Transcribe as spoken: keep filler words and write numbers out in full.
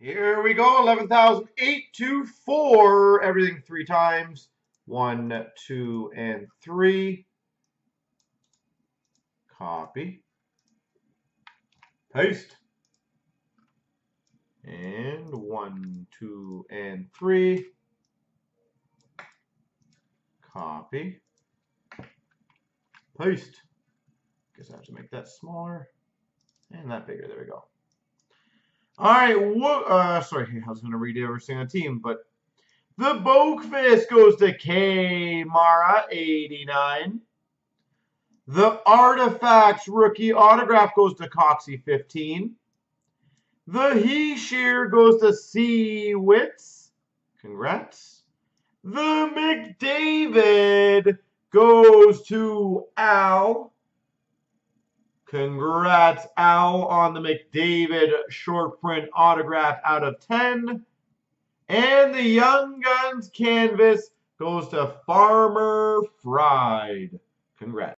Here we go, eleven thousand eight hundred twenty-four. Everything three times. One, two, and three. Copy. Paste. And one, two, and three. Copy. Paste. Guess I have to make that smaller and that bigger. There we go. All right. Uh, sorry, I was going to read every single team, but the Bokefist goes to Kmara, eighty-nine. The Artifacts rookie autograph goes to Coxie, fifteen. The He Shear goes to C Wits. Congrats. The McDavid goes to Al. Congrats, Al, on the McDavid short print autograph out of ten. And the Young Guns canvas goes to Farmer Fried. Congrats.